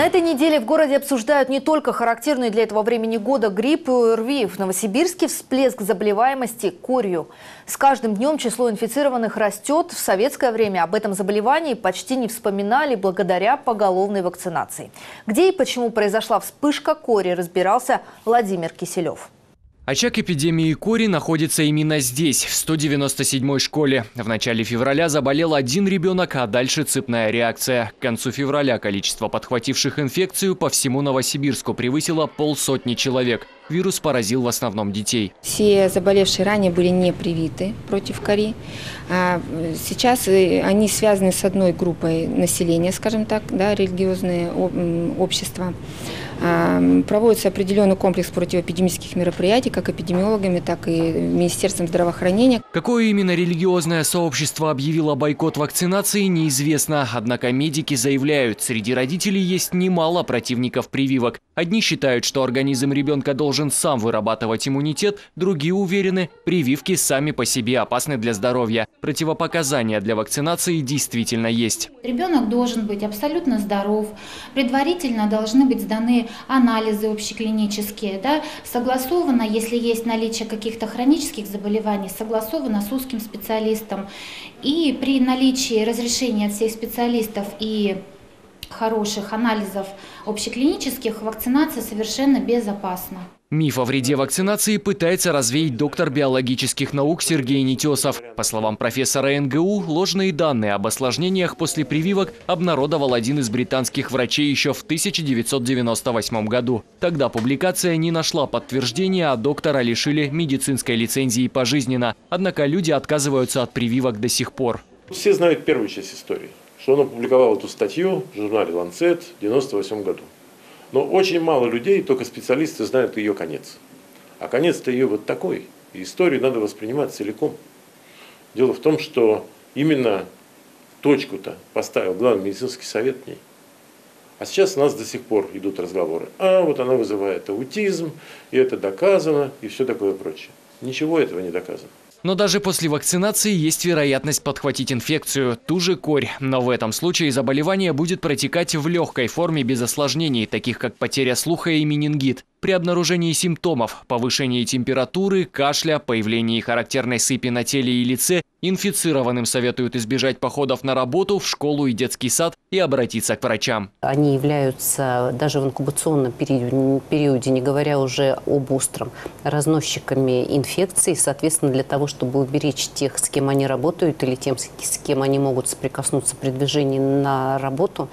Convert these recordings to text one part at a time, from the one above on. На этой неделе в городе обсуждают не только характерные для этого времени года грипп и ОРВИ. В Новосибирске всплеск заболеваемости корью. С каждым днем число инфицированных растет. В советское время об этом заболевании почти не вспоминали благодаря поголовной вакцинации. Где и почему произошла вспышка кори, разбирался Владимир Киселев. Очаг эпидемии кори находится именно здесь, в 197-й школе. В начале февраля заболел один ребенок, а дальше цепная реакция. К концу февраля количество подхвативших инфекцию по всему Новосибирску превысило 500 человек. Вирус поразил в основном детей. Все заболевшие ранее были не привиты против кори. Сейчас они связаны с одной группой населения, скажем так, да, религиозные общества. Проводится определенный комплекс противоэпидемических мероприятий, как эпидемиологами, так и Министерством здравоохранения. Какое именно религиозное сообщество объявило бойкот вакцинации, неизвестно. Однако медики заявляют, среди родителей есть немало противников прививок. Одни считают, что организм ребенка должен сам вырабатывать иммунитет, другие уверены, прививки сами по себе опасны для здоровья. Противопоказания для вакцинации действительно есть. Ребенок должен быть абсолютно здоров, предварительно должны быть сданы анализы общеклинические, да, согласовано, если есть наличие каких-то хронических заболеваний, согласовано с узким специалистом. И при наличии разрешения от всех специалистов и хороших анализов общеклинических вакцинация совершенно безопасна. Миф о вреде вакцинации пытается развеять доктор биологических наук Сергей Нетесов. По словам профессора НГУ, ложные данные об осложнениях после прививок обнародовал один из британских врачей еще в 1998 году. Тогда публикация не нашла подтверждения, а доктора лишили медицинской лицензии пожизненно. Однако люди отказываются от прививок до сих пор. Все знают первую часть истории, что он опубликовал эту статью в журнале «Ланцет» в 1998 году. Но очень мало людей, только специалисты знают ее конец. А конец-то ее вот такой. И историю надо воспринимать целиком. Дело в том, что именно точку-то поставил главный медицинский совет в ней. А сейчас у нас до сих пор идут разговоры. А вот она вызывает аутизм, и это доказано, и все такое прочее. Ничего этого не доказано. Но даже после вакцинации есть вероятность подхватить инфекцию, ту же корь. Но в этом случае заболевание будет протекать в легкой форме без осложнений, таких как потеря слуха и менингит. При обнаружении симптомов, повышении температуры, кашля, появлении характерной сыпи на теле и лице, инфицированным советуют избежать походов на работу, в школу и детский сад и обратиться к врачам. Они являются даже в инкубационном периоде, не говоря уже об остром, разносчиками инфекции. Соответственно, для того, чтобы уберечь тех, с кем они работают, или тем, с кем они могут соприкоснуться при движении на работу,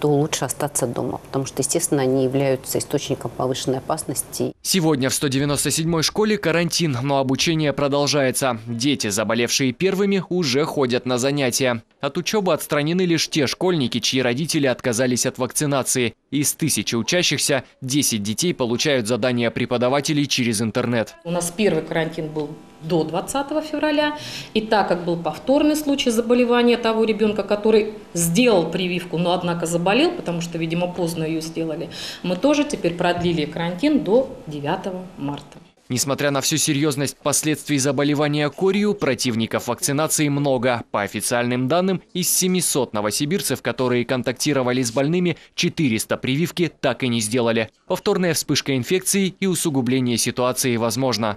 то лучше остаться дома, потому что, естественно, они являются источником повышенной опасности. Сегодня в 197-й школе карантин, но обучение продолжается. Дети, заболевшие первыми, уже ходят на занятия. От учебы отстранены лишь те школьники, чьи родители отказались от вакцинации. Из 1000 учащихся 10 детей получают задания преподавателей через интернет. У нас первый карантин был до 20 февраля. И так как был повторный случай заболевания того ребенка, который сделал прививку, но однако заболел, потому что, видимо, поздно ее сделали, мы тоже теперь продлили карантин до 9 марта. Несмотря на всю серьезность последствий заболевания корью, противников вакцинации много. По официальным данным, из 700 новосибирцев, которые контактировали с больными, 400 прививки так и не сделали. Повторная вспышка инфекции и усугубление ситуации возможно.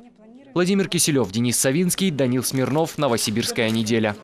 Владимир Киселев, Денис Савинский, Данил Смирнов. Новосибирская неделя.